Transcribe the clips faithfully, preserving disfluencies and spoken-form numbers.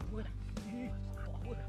tiền mua này. Bỏ mua này.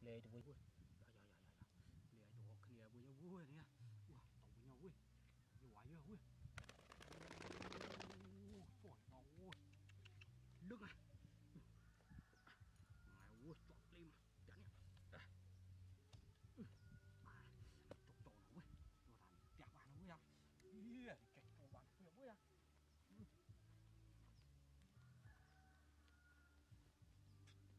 lệ tụi vui. Nè bùi nhau vui nè, ủa tàu bùi nhau vui, nhiều quá nhiều vui, phổi tàu, nước này,